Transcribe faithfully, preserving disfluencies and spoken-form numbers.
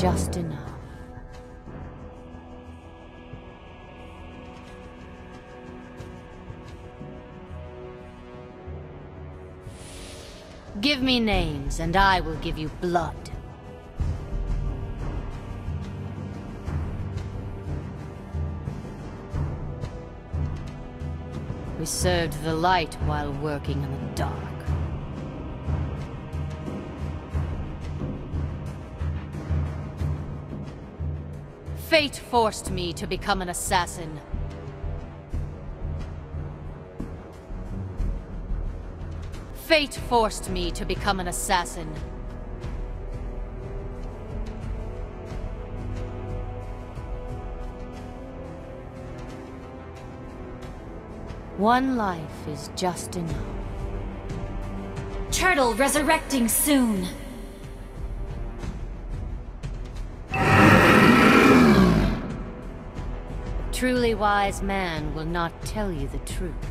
just enough. Give me names, and I will give you blood. We served the light while working in the dark. Fate forced me to become an assassin. Fate forced me to become an assassin. One life is just enough. Turtle resurrecting soon. A truly wise man will not tell you the truth.